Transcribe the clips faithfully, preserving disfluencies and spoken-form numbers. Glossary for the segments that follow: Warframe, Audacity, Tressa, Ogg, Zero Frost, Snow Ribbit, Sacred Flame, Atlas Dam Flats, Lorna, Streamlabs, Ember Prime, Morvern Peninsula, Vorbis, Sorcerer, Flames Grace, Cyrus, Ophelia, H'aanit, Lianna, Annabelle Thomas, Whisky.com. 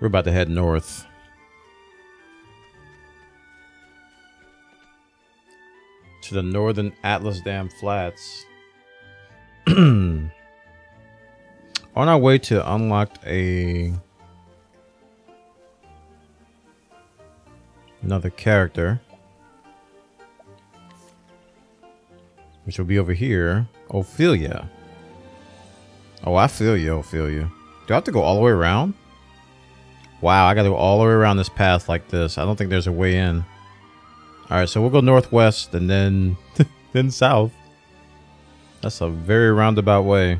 We're about to head north. To the northern Atlas Dam Flats. On our way to unlock a... another character. Which will be over here. Ophelia. Oh, I feel you, Ophelia. Do I have to go all the way around? Wow, I gotta go all the way around this path like this. I don't think there's a way in. Alright, so we'll go northwest and then then south. That's a very roundabout way.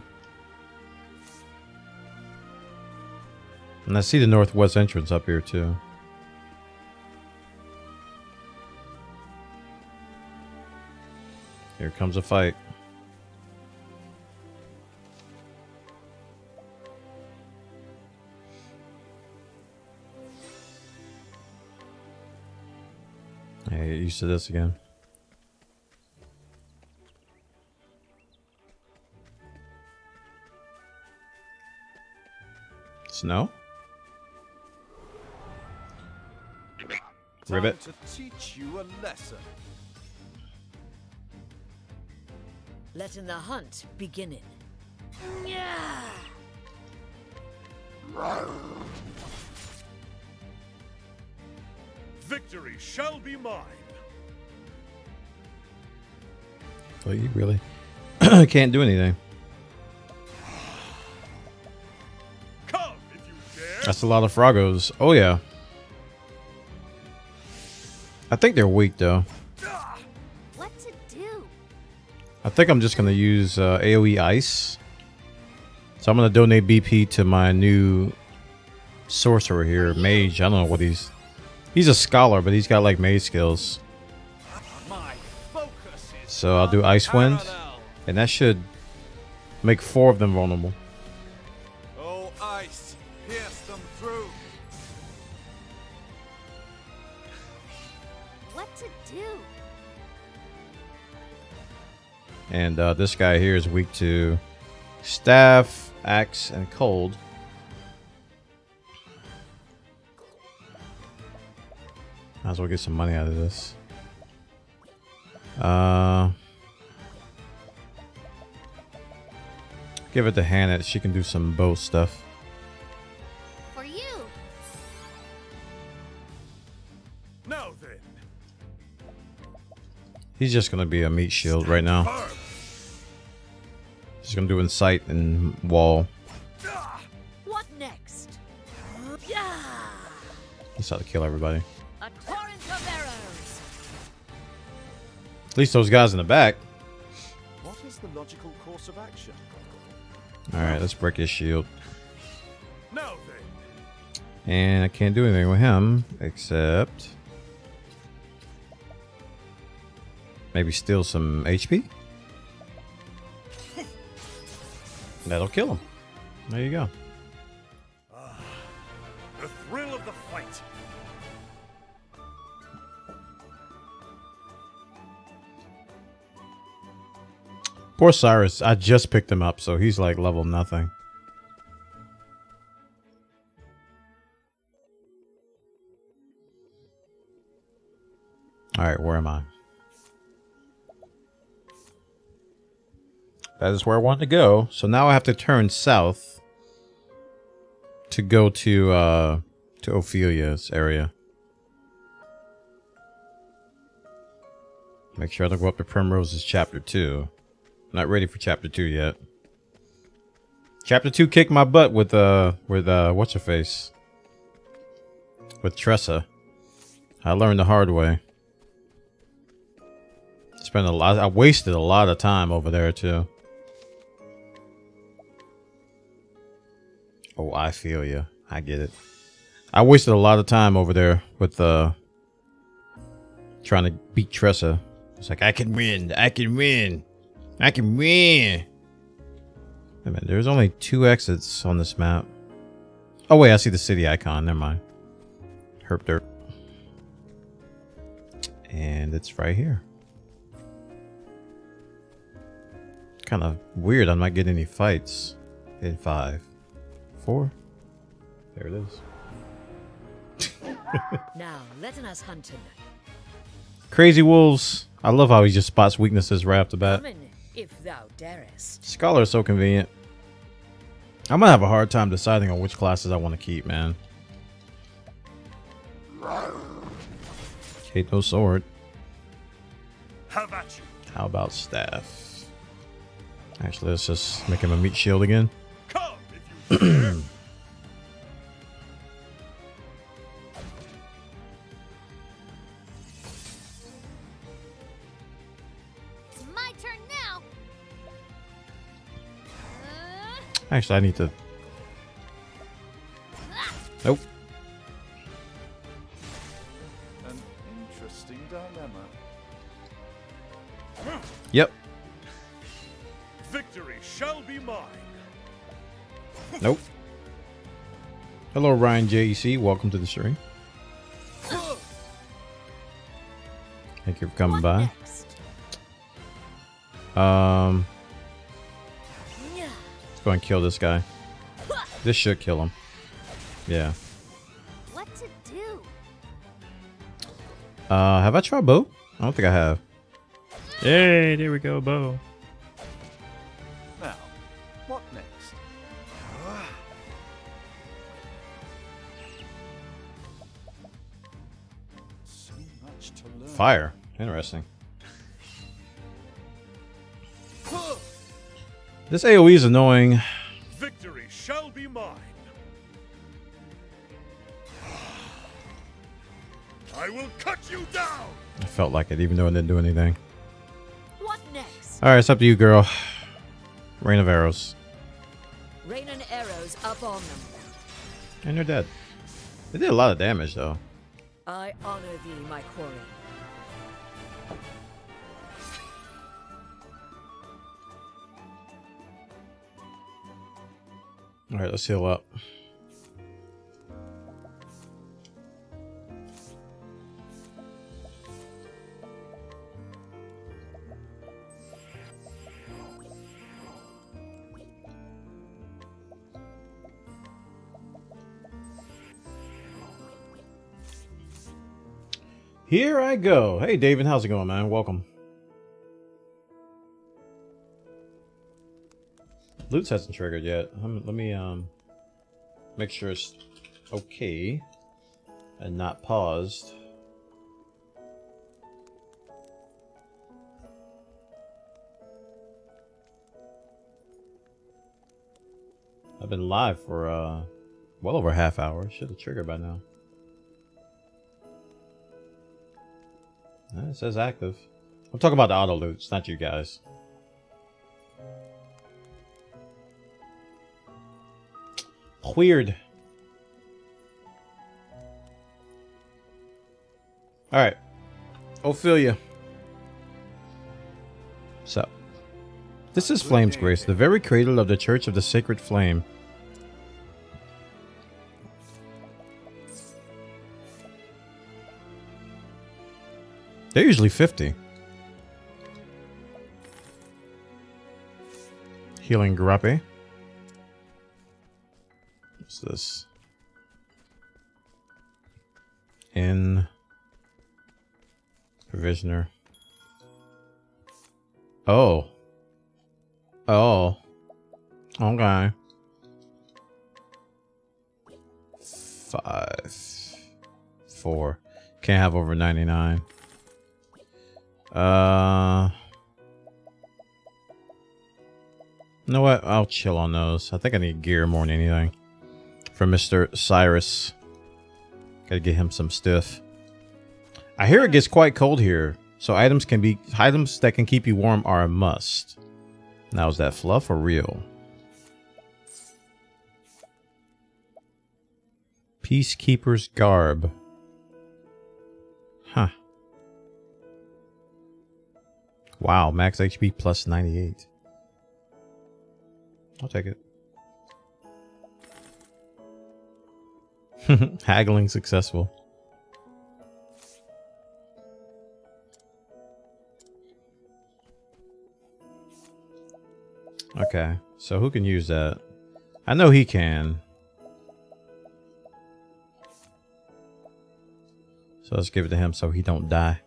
And I see the northwest entrance up here too. Here comes a fight. I get used to this again. Snow? Ribbit. Time to teach you a lesson. Letting the hunt begin it. Yeah. Victory shall be mine. Well, you really can't do anything. Come if you dare. That's a lot of Froggos. Oh yeah. I think they're weak though. What to do? I think I'm just gonna use uh, AoE ice. So I'm gonna donate B P to my new sorcerer here, mage. I don't know what he's. He's a scholar, but he's got like mage skills. So I'll do Ice Wind, and that should make four of them vulnerable. Oh, ice, pierce them through. What to do? And uh, this guy here is weak to staff, axe, and cold. Might as well get some money out of this. Uh, give it to H'aanit. She can do some bow stuff. For you. Now then. He's just gonna be a meat shield right now. She's gonna do incite and wall. What next? That's how to kill everybody. At least those guys in the back. What is the logical course of action? All right, let's break his shield. No, then. And I can't do anything with him except maybe steal some H P. That'll kill him. There you go. Uh, the thrill of the fight. Poor Cyrus, I just picked him up, so he's like level nothing. Alright, where am I? That is where I want to go. So now I have to turn south to go to uh to Ophelia's area. Make sure I don't go up to Primrose's chapter two. Not ready for chapter two yet. Chapter two kicked my butt with uh with uh what's her face? With Tressa. I learned the hard way. Spent a lot I wasted a lot of time over there too. Oh, I feel you. I get it. I wasted a lot of time over there with uh trying to beat Tressa. It's like I can win, I can win. I can win. Wait a minute, there's only two exits on this map. Oh wait, I see the city icon. Never mind. Herp derp. And it's right here. Kind of weird. I'm not getting any fights in five, four. There it is. Now, letting us hunt him. Crazy wolves. I love how he just spots weaknesses right off the bat. If thou darest. Scholar is so convenient. I'm gonna have a hard time deciding on which classes I want to keep, man. Hate no sword. How about you? How about staff? Actually, let's just make him a meat shield again. Come if you dare. Actually, I need to. Nope. An interesting dilemma. Yep. Victory shall be mine. Nope. Hello, Ryan J E C. Welcome to the stream. Thank you for coming by. Um. Let's go and kill this guy. This should kill him. Yeah. What to do? Uh, have I tried bow? I don't think I have. Hey, there we go, bow. Now, what next? So much to learn. Fire. Interesting. This AoE is annoying. Victory shall be mine. I will cut you down. I felt like it, even though it didn't do anything. What next? All right, it's up to you, girl. Rain of arrows. Rain and arrows up on them. And they're dead. They did a lot of damage, though. I honor thee, my quarry. All right, let's heal up. Here I go. Hey, David, how's it going, man? Welcome. Loot hasn't triggered yet. Um, let me um make sure it's okay and not paused. I've been live for uh well over a half hour. Should have triggered by now. It says active. I'm talking about the auto loots, not you guys. Weird. All right, Ophelia. So, this is Flames Grace, the very cradle of the Church of the Sacred Flame. They're usually fifty. Healing Grappe. This in provisioner. Oh, oh, okay. Five, four. Can't have over ninety-nine. Uh, you know what? I'll chill on those. I think I need gear more than anything. From Mister Cyrus. Gotta get him some stiff. I hear it gets quite cold here, so items can be items that can keep you warm are a must. Now, is that fluff or real? Peacekeeper's garb. Huh. Wow, max H P plus ninety-eight. I'll take it. Haggling successful. Okay, so who can use that? I know he can. So let's give it to him so he don't die.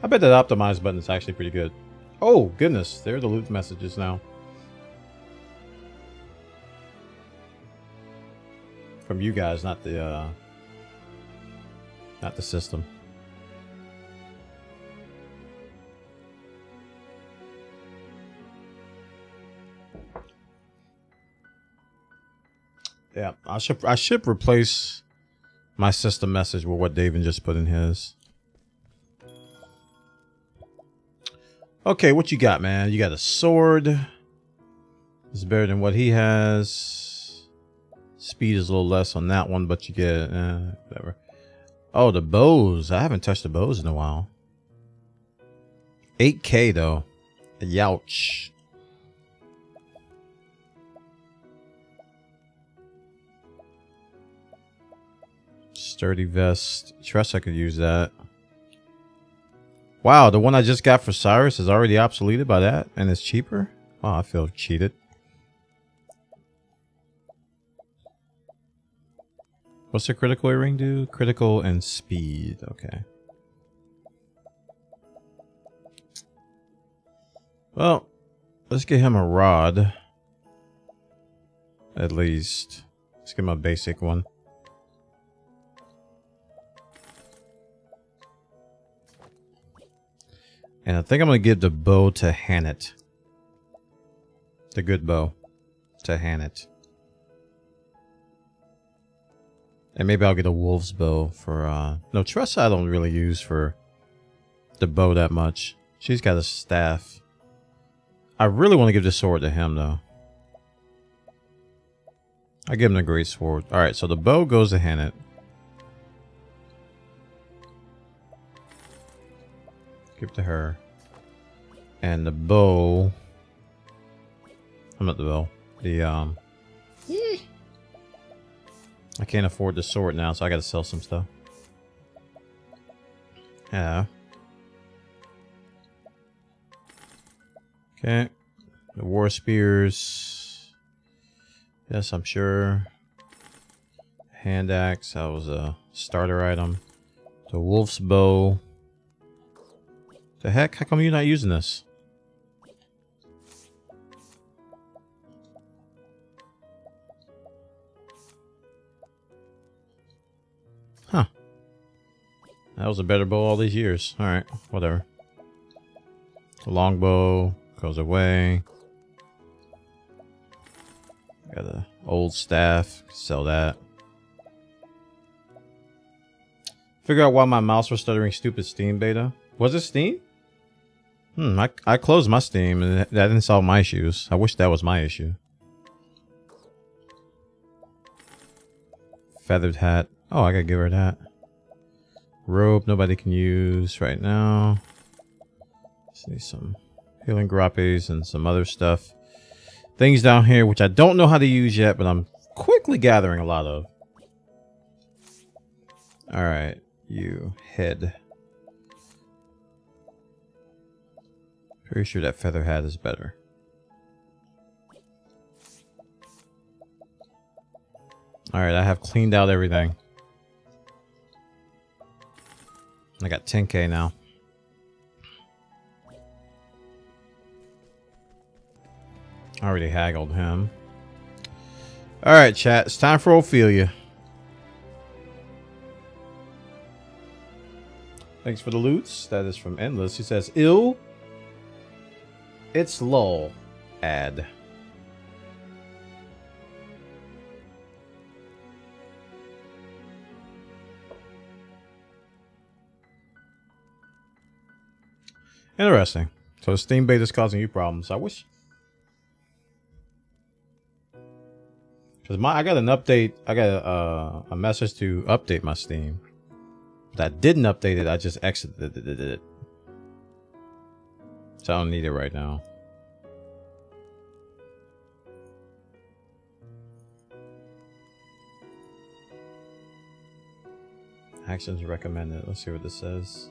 I bet that optimize button is actually pretty good. Oh, goodness. There are the loot messages now. From you guys, not the, uh, not the system. Yeah, I should, I should replace my system message with what David just put in his. Okay, what you got, man? You got a sword. It's better than what he has. Speed is a little less on that one, but you get uh, whatever. Oh, the bows. I haven't touched the bows in a while. eight K, though. Youch. Sturdy vest. Tressa could use that. Wow, the one I just got for Cyrus is already obsoleted by that, and it's cheaper? Wow, I feel cheated. What's the critical earring do? Critical and speed, okay. Well, let's get him a rod. At least. Let's get him a basic one. And I think I'm going to give the bow to H'aanit. The good bow to H'aanit. And maybe I'll get a wolf's bow for... Uh, no, Tressa I don't really use for the bow that much. She's got a staff. I really want to give the sword to him, though. I give him the great sword. Alright, so the bow goes to H'aanit. Give to her. And the bow. I'm not the bow. The, um. Yeah. I can't afford the sword now, so I gotta sell some stuff. Yeah. Okay. The war spears. Yes, I'm sure. Hand axe. That was a starter item. The wolf's bow. The heck? How come you're not using this? Huh. That was a better bow all these years. Alright, whatever. The longbow goes away. Got an old staff. Sell that. Figure out why my mouse was stuttering stupid Steam beta. Was it Steam? Hmm, I, I closed my Steam and that didn't solve my issues. I wish that was my issue. Feathered hat. Oh, I gotta give her that. Rope nobody can use right now. Let's see, some healing groppies and some other stuff. Things down here which I don't know how to use yet, but I'm quickly gathering a lot of. Alright, you head. Pretty sure that feather hat is better. Alright, I have cleaned out everything. I got ten K now. I already haggled him. Alright, chat. It's time for Ophelia. Thanks for the loots. That is from Endless. He says, ill... It's lol. Ad. Interesting. So Steam beta is causing you problems. I wish. Cause my I got an update. I got a, uh, a message to update my Steam. But I didn't update it. I just exited it. So I don't need it right now. Actions recommended. Let's see what this says.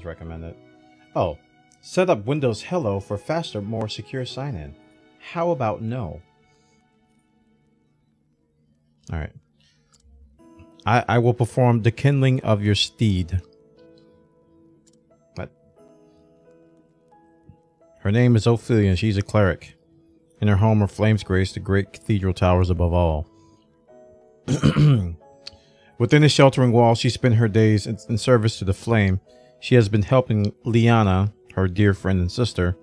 Options recommended. Oh, set up Windows Hello for faster, more secure sign-in. How about no? All right. I, I will perform the kindling of your steed. But her name is Ophelia, and she's a cleric. In her home are Flames Grace, the great cathedral towers above all. Within the sheltering wall, she spent her days in, in service to the flame. She has been helping Lianna, her dear friend and sister,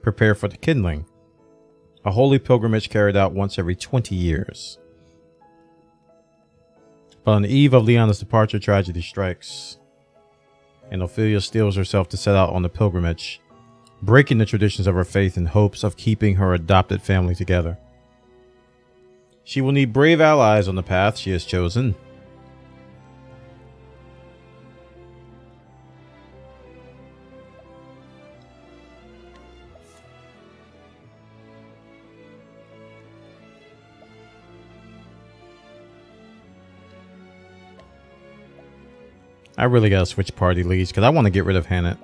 prepare for the kindling, a holy pilgrimage carried out once every twenty years. But on the eve of Lianna's departure, tragedy strikes, and Ophelia steels herself to set out on the pilgrimage, breaking the traditions of her faith in hopes of keeping her adopted family together. She will need brave allies on the path she has chosen. I really gotta switch party leads because I want to get rid of H'aanit.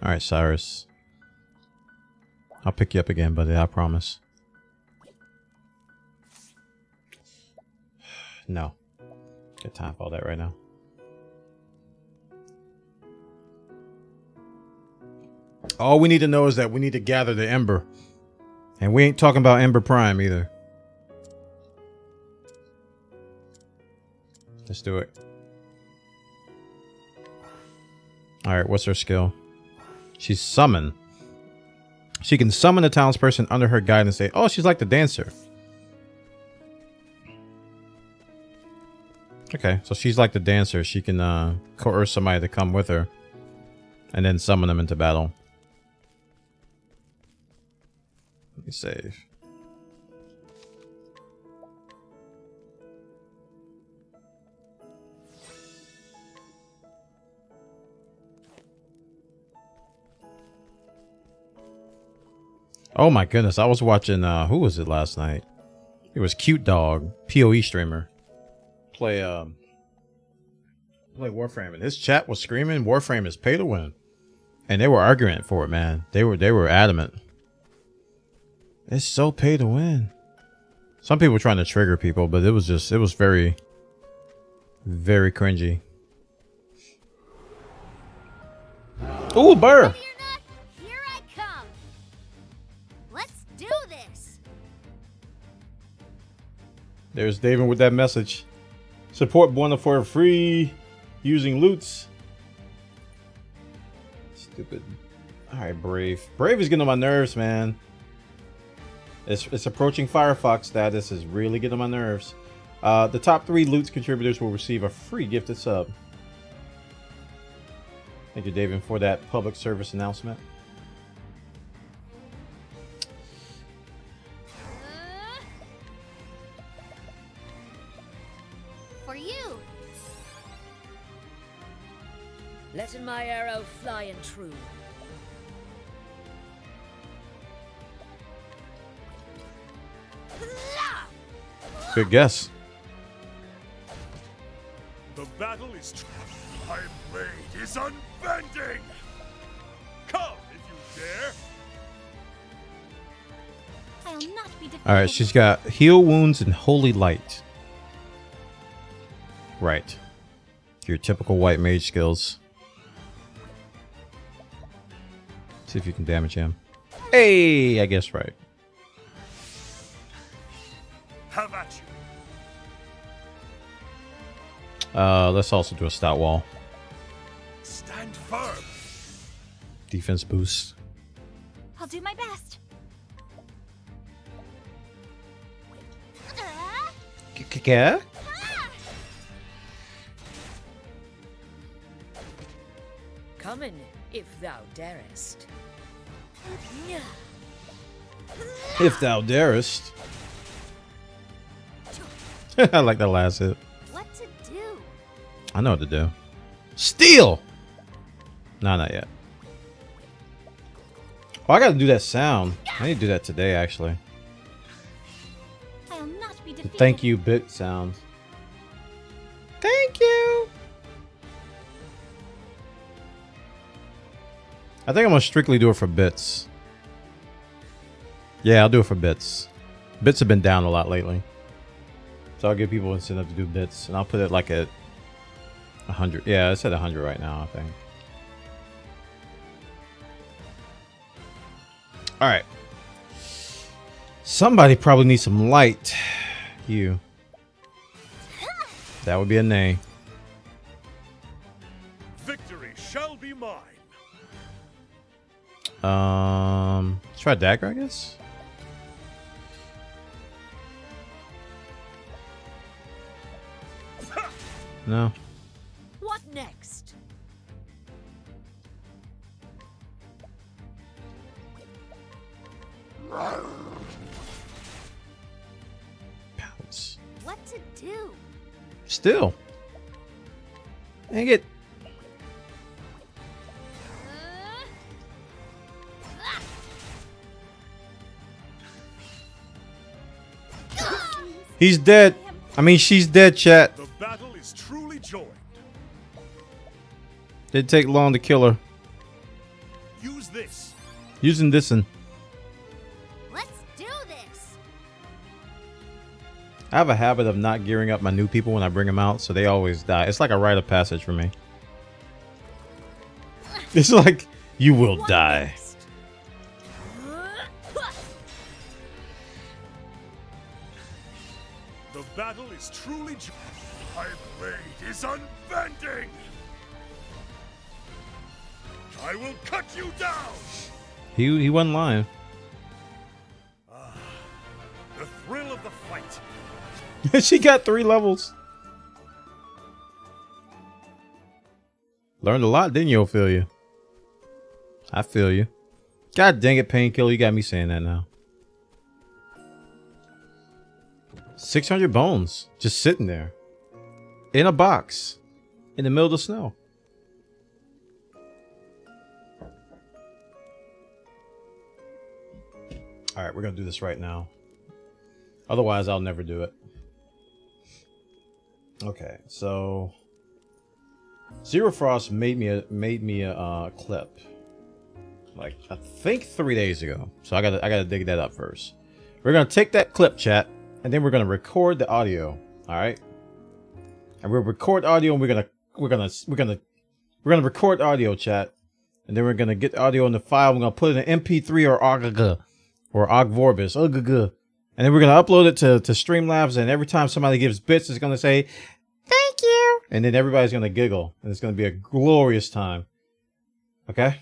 Alright, Cyrus. I'll pick you up again, buddy, I promise. No. Got time for all that right now. All we need to know is that we need to gather the Ember. And we ain't talking about Ember Prime either. Let's do it. Alright, what's her skill? She's summon. She can summon a townsperson under her guidance. They, oh, she's like the dancer. Okay, so she's like the dancer. She can uh, coerce somebody to come with her and then summon them into battle. Let me save. Oh my goodness, I was watching, uh, who was it last night? It was Cute Dog, P O E streamer. Play, um, play Warframe, and his chat was screaming, Warframe is pay to win. And they were arguing for it, man. They were, they were adamant. It's so pay to win. Some people were trying to trigger people, but it was just, it was very, very cringy. Ooh, burr! There's David with that message. Support Buona for free using loots. Stupid. Alright, Brave. Brave is getting on my nerves, man. It's, it's approaching Firefox status. Is really getting on my nerves. Uh, the top three loots contributors will receive a free gifted sub. Thank you, David, for that public service announcement. Letting my arrow fly and true. Good guess. The battle is true. My blade is unbending. Come if you dare. I'll not be defeated. All right, she's got heal wounds and holy light. Right. Your typical white mage skills. See if you can damage him. Hey, I guess right. How about you? Uh, let's also do a stout wall. Stand firm. Defense boost. I'll do my best. K-k-k-k? Come in. If thou darest. If thou darest. I like that last hit. What to do? I know what to do. Steal! No, not yet. Oh, I gotta do that sound. I need to do that today, actually. I'll not be defeated. Thank you, bit sound. Thank you! I think I'm gonna strictly do it for bits. Yeah, I'll do it for bits. Bits have been down a lot lately. So I'll give people incentive to do bits, and I'll put it like at one hundred. Yeah, it's at one hundred right now, I think. All right. Somebody probably needs some light. You. That would be a nay. Victory shall be mine. Um, let's try dagger, I guess. No. What next? Pounce. What to do? Still. Dang it. He's dead. I mean, she's dead, chat. The battle is truly joined. Didn't take long to kill her. Use this. Using this one. Let's do this. I have a habit of not gearing up my new people when I bring them out, so they always die. It's like a rite of passage for me. It's like you will what die. Next? Battle is truly joyous. My blade is unbending. I will cut you down. He he wasn't lying. Ah, the thrill of the fight. She got three levels. Learned a lot, didn't you, Ophelia? I feel you. God dang it, Painkiller, you got me saying that now. six hundred bones just sitting there in a box in the middle of the snow. All right, we're going to do this right now. Otherwise, I'll never do it. Okay, so Zero Frost made me a made me a uh, clip like I think three days ago. So I got I got to dig that up first. We're going to take that clip, chat. And then we're gonna record the audio, all right? And we'll record audio, and we're gonna we're gonna we're gonna we're gonna record audio, chat. And then we're gonna get the audio in the file. We're gonna put it in M P three or O G G or O G G Vorbis, O G G. And then we're gonna upload it to to Streamlabs. And every time somebody gives bits, it's gonna say thank you. And then everybody's gonna giggle, and it's gonna be a glorious time. Okay.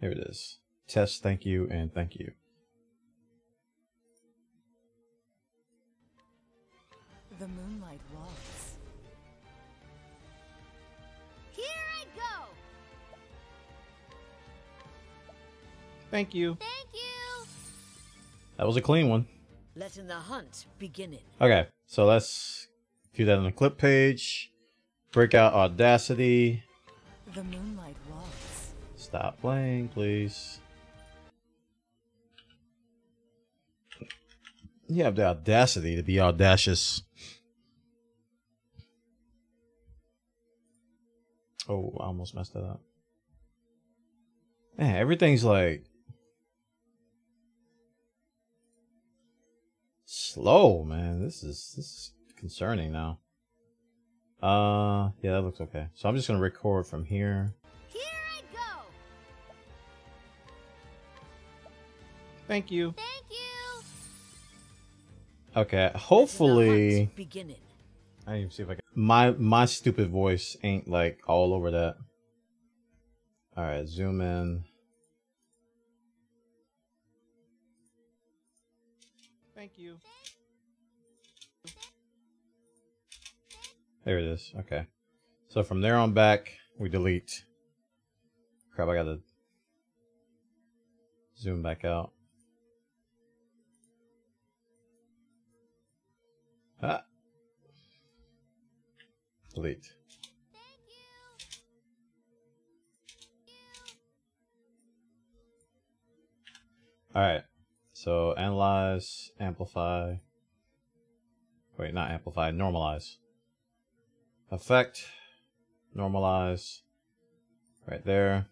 Here it is. Test, thank you, and thank you. The moonlight walks. Here I go. Thank you. Thank you. That was a clean one. Letting the hunt begin it. Okay, so let's do that on the clip page. Break out Audacity. The moonlight walks. Stop playing, please. You have the audacity to be audacious. Oh, I almost messed that up. Man, everything's like slow, man. This is this is concerning now. Uh, yeah, that looks okay. So I'm just gonna record from here. Here I go. Thank you. Thank you. Okay, hopefully I didn't even see if I can. My my stupid voice ain't like all over that. All right, zoom in. Thank you. There it is. Okay, so from there on back, we delete. Crap! I gotta zoom back out. Ah. Delete. Thank you. Thank you. All right. So analyze, amplify. Wait, not amplify, normalize. Effect, Normalize. Right there.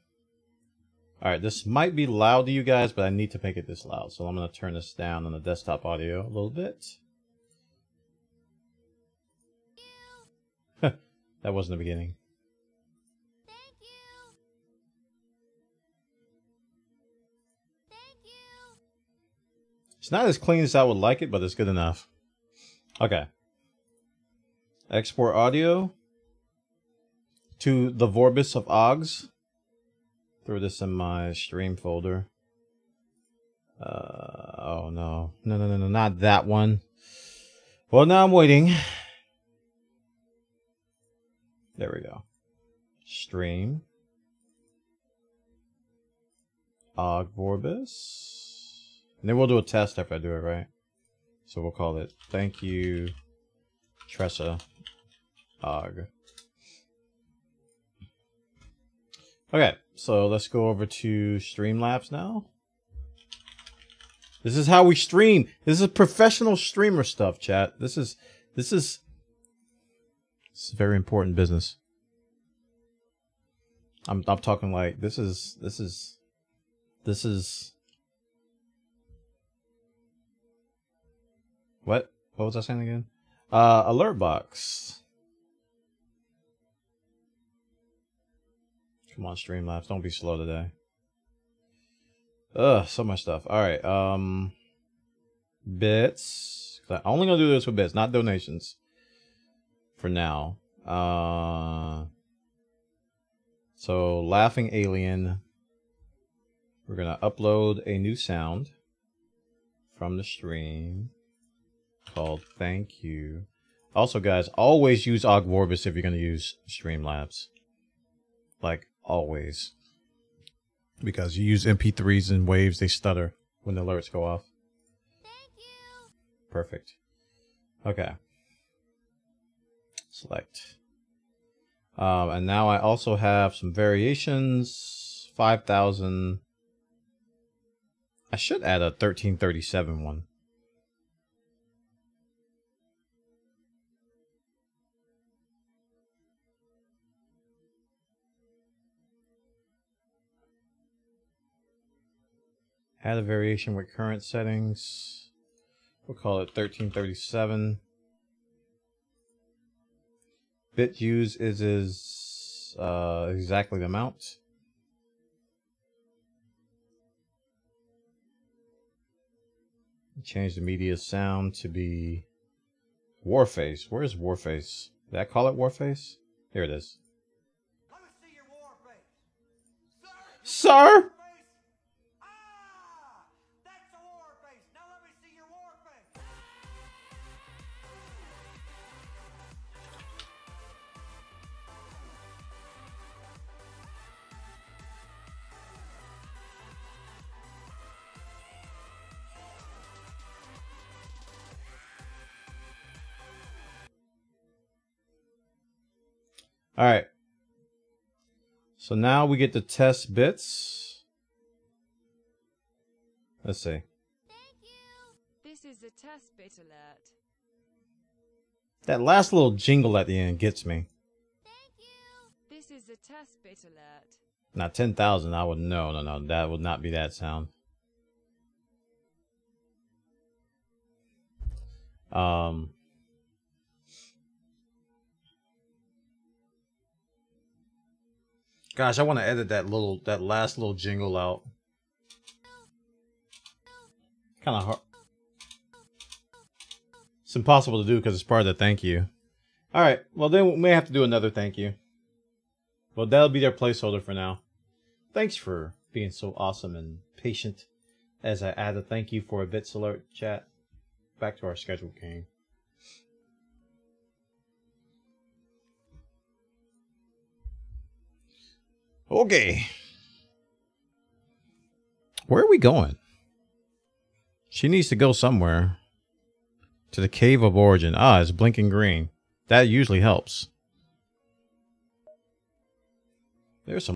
Alright, this might be loud to you guys, but I need to make it this loud. So I'm going to turn this down on the desktop audio a little bit. That wasn't the beginning. Thank you. Thank you. It's not as clean as I would like it, but it's good enough. Okay. Export audio to the Vorbis of Oggs. Throw this in my stream folder. Uh, oh no. No, no, no, no, not that one. Well, now I'm waiting. There we go. Stream. Og Vorbis. And then we'll do a test after I do it, right? So we'll call it Thank You Tressa Og. Okay, so let's go over to Streamlabs now. This is how we stream. This is professional streamer stuff, chat. This is this is It's very important business. I'm I'm talking like this is this is this is what? What was I saying again? Uh alert box. Come on, Streamlabs, don't be slow today. Ugh, so much stuff. Alright, um bits. I'm only gonna do this with bits, not donations. For now. Uh, so, Laughing Alien. We're going to upload a new sound from the stream called Thank You. Also, guys, always use Og Vorbis if you're going to use Streamlabs. Like, always. Because you use M P threes and waves, they stutter when the alerts go off. Thank you. Perfect. Okay. Select. Um, and now I also have some variations. five thousand. I should add a thirteen thirty-seven one. Add a variation with current settings. We'll call it thirteen thirty-seven. Bit use is is uh, exactly the amount. Change the media sound to be Warface. Where's Warface? Did I call it Warface? Here it is. Let me see your Warface, sir. Sir? All right, so now we get to test bits. Let's see. Thank you. This is a test bit alert. That last little jingle at the end gets me. Thank you. This is a test bit alert. Now ten thousand, I would no, no, no, that would not be that sound. Um. Gosh, I want to edit that little, that last little jingle out. Kind of hard. It's impossible to do because it's part of the thank you. All right, well then we may have to do another thank you. Well, that'll be their placeholder for now. Thanks for being so awesome and patient as I add a thank you for a bits alert, chat. Back to our schedule game. Okay. Where are we going? She needs to go somewhere. To the Cave of Origin. Ah, it's blinking green. That usually helps. There's some